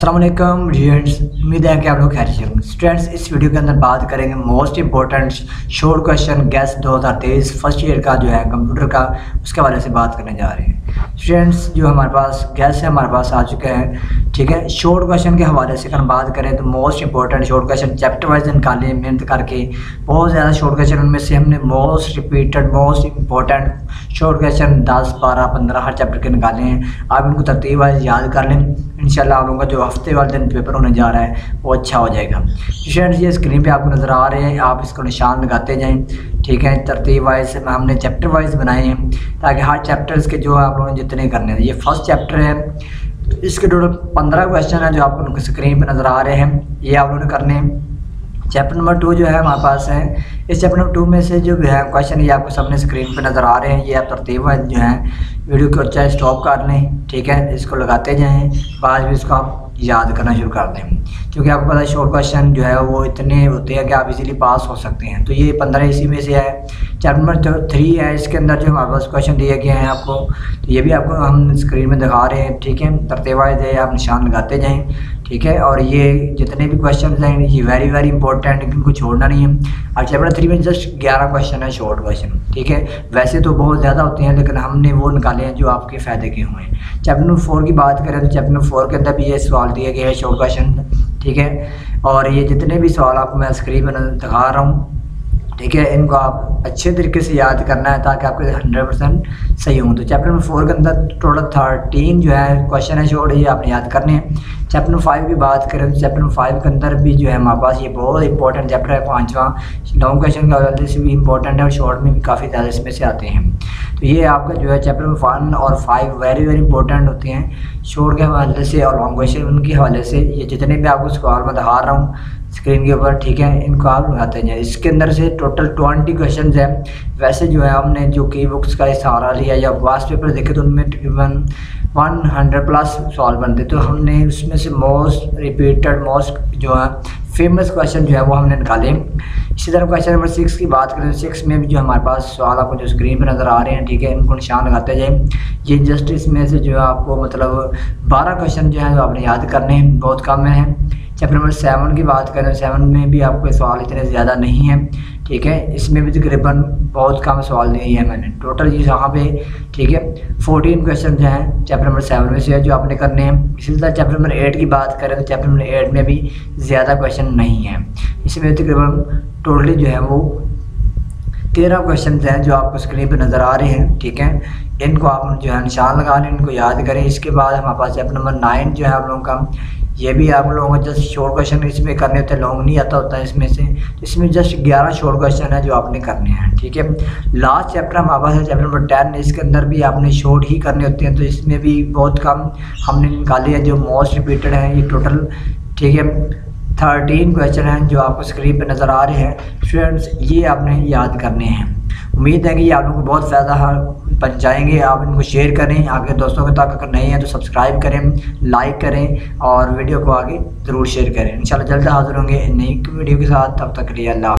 अस्सलामुअलैकुम स्टूडेंट्स, उम्मीद है कि आप लोग खैर से होंगे। स्टूडेंट्स, इस वीडियो के अंदर बात करेंगे most important short question guess 2023 first year का जो है कंप्यूटर का, उसके बारे से बात करने जा रहे हैं। स्टूडेंट्स, जो हमारे पास गैस है हमारे पास आ चुके हैं, ठीक है। शॉर्ट क्वेश्चन के हवाले से अगर हम बात करें तो most important short question chapter wise निकाले मेहनत करके, बहुत ज़्यादा शॉर्ट क्वेश्चन, उनमें से हमने most repeated most important short question 10, 12, 15 हर चैप्टर के निकाले हैं। आप इनको तरतीब वाइज याद कर लें। इंशाल्लाह आप लोगों का जो हफ्ते वाले दिन पेपर होने जा रहा है वो अच्छा हो जाएगा। स्टूडेंट्स, ये स्क्रीन पे आपको नज़र आ रहे हैं, आप इसको निशान लगाते जाएं, ठीक है। तरतीब वाइज हमने चैप्टर वाइज बनाए हैं ताकि हर चैप्टर्स के जो आप लोगों ने जितने करने हैं। ये फर्स्ट चैप्टर है, इसके टोटल 15 क्वेश्चन हैं जो आप लोगों को स्क्रीन पर नज़र आ रहे हैं, ये आप लोगों ने करने हैं। चैप्टर नंबर 2 जो है हमारे पास है, इस चैप्टर नंबर 2 में से जो है क्वेश्चन ये आपको सामने स्क्रीन पे नज़र आ रहे हैं, ये आप तरतीब है जो है वीडियो को अच्छा स्टॉप कर लें, ठीक है। इसको लगाते जाएं, बाद में इसको आप याद करना शुरू कर दें, क्योंकि आपको पता है शॉर्ट क्वेश्चन जो है वो इतने होते हैं कि आप इजीली पास हो सकते हैं। तो ये 15 इसी में से है। चैप्टर नंबर 3 है, इसके अंदर जो हमारे पास क्वेश्चन दिए गए हैं आपको, तो ये भी आपको हम स्क्रीन में दिखा रहे हैं, ठीक है। तरतीब है, आप निशान लगाते जाएँ, ठीक है। और ये जितने भी क्वेश्चन हैं ये वेरी इंपॉर्टेंट, इनको छोड़ना नहीं है। और चैप्टर 3 में जस्ट 11 क्वेश्चन है शॉर्ट क्वेश्चन, ठीक है। वैसे तो बहुत ज़्यादा होते हैं लेकिन हमने वो निकाले हैं जो आपके फ़ायदे के हुए हैं। चैप्टर नंबर 4 की बात करें तो चैप्टर नंबर 4 के अंदर भी ये सवाल दिए गए हैं शॉर्ट क्वेश्चन, ठीक है। और ये जितने भी सवाल आपको मैं स्क्रीन पर दिखा रहा हूँ, ठीक है, इनको आप अच्छे तरीके से याद करना है ताकि आपके 100% सही हों। तो चैप्टर नंबर 4 के अंदर टोटल 13 जो है क्वेश्चन है छोड़, ये आपने याद करने हैं। चैप्टर नंबर 5 की बात करें तो चैप्टर नंबर 5 के अंदर भी जो है हमारे पास ये बहुत इंपॉर्टेंट चैप्टर है, 5वां, 9 क्वेश्चन के हवाले से भी इंपॉर्टेंट है और शॉर्ट में भी काफ़ी ज़्यादा इसमें से आते हैं। तो ये आपका जो है चैप्टर 1 और 5 वेरी इंपॉर्टेंट होते हैं शॉर्ट के हवाले से और लॉन्ग क्वेश्चन उनके हवाले से। ये जितने भी आपको स्कॉल में दिखा रहा हूँ स्क्रीन के ऊपर, ठीक है, इनको आप लगाते हैं। इसके अंदर से टोटल 20 क्वेश्चन हैं। वैसे जो है हमने जो की बुक्स का सहारा लिया या वास्ट पेपर देखे तो उनमें तकरीबन 100+ सवाल बनते, तो हमने उसमें से मोस्ट रिपीटेड मोस्ट जो है फेमस क्वेश्चन जो है वो हमने निकाले। इसी तरह क्वेश्चन नंबर 6 की बात करें तो 6 में भी जो हमारे पास सवाल आपको जो स्क्रीन पर नज़र आ रहे हैं, ठीक है, इनको निशान लगाते जाएं। ये जस्ट इसमें से जो है आपको मतलब 12 क्वेश्चन जो है वो आपने याद करने हैं, बहुत कम है। चैप्टर नंबर 7 की बात करें तो 7 में भी आपके सवाल इतने ज़्यादा नहीं हैं, ठीक है। इसमें भी तकरीबन बहुत कम सवाल दिए हैं मैंने, टोटल ये यहाँ पे, ठीक है, 14 क्वेश्चन जो हैं चैप्टर नंबर 7 में से जो आपने करने हैं। इसी तरह चैप्टर नंबर 8 की बात करें तो चैप्टर नंबर 8 में भी ज़्यादा क्वेश्चन नहीं है। इसमें तकरीबन टोटली जो है वो 13 क्वेश्चन हैं जो आपको स्क्रीन पर नज़र आ रहे हैं, ठीक है। इनको आप जो है निशान लगा लें, इनको याद करें। इसके बाद हमारे पास चैप्टर नंबर 9 जो है आप लोगों का, ये भी आप लोगों को जस्ट शॉर्ट क्वेश्चन इसमें करने होते हैं, लॉन्ग नहीं आता होता है इसमें से। इसमें जस्ट 11 शॉर्ट क्वेश्चन है जो आपने करने हैं, ठीक है। लास्ट चैप्टर हमारे पास है चैप्टर नंबर 10, इसके अंदर भी आपने शॉर्ट ही करने होते हैं। तो इसमें भी बहुत कम हमने निकाले हैं जो मोस्ट रिपीटेड हैं। ये टोटल, ठीक है, 13 क्वेश्चन हैं जो आपको स्क्रीन पर नज़र आ रहे हैं। स्टूडेंट्स, ये आपने याद करने हैं। उम्मीद है कि ये आप लोगों को बहुत फ़ायदा बन जाएंगे। आप इनको शेयर करें आगे दोस्तों के तक, अगर नहीं है तो सब्सक्राइब करें, लाइक करें और वीडियो को आगे ज़रूर शेयर करें। इंशाल्लाह जल्द हाज़िर होंगे नई वीडियो के साथ। तब तक के लिए अल्लाह।